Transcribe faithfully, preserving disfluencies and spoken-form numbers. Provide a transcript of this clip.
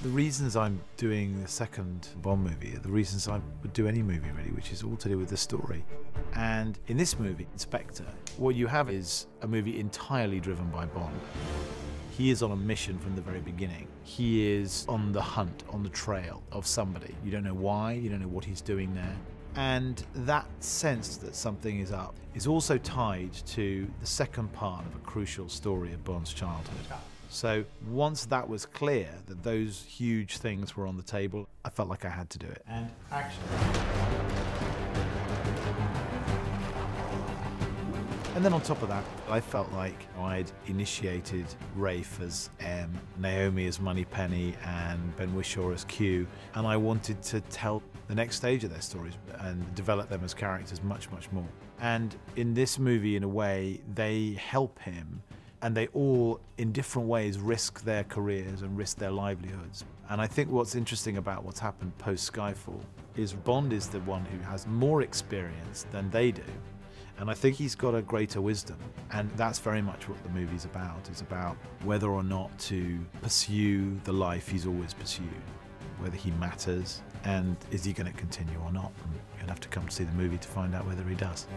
The reasons I'm doing the second Bond movie are the reasons I would do any movie really, which is all to do with the story. And in this movie, Inspector, what you have is a movie entirely driven by Bond. He is on a mission from the very beginning. He is on the hunt, on the trail of somebody. You don't know why, you don't know what he's doing there. And that sense that something is up is also tied to the second part of a crucial story of Bond's childhood. So once that was clear, that those huge things were on the table, I felt like I had to do it. And action. And then on top of that, I felt like I'd initiated Rafe as M, Naomi as Moneypenny, and Ben Whishaw as Q, and I wanted to tell the next stage of their stories and develop them as characters much, much more. And in this movie, in a way, they help him, and they all, in different ways, risk their careers and risk their livelihoods. And I think what's interesting about what's happened post-Skyfall is Bond is the one who has more experience than they do. And I think he's got a greater wisdom, and that's very much what the movie's about. It's about whether or not to pursue the life he's always pursued, whether he matters, and is he going to continue or not. And you'll have to come to see the movie to find out whether he does.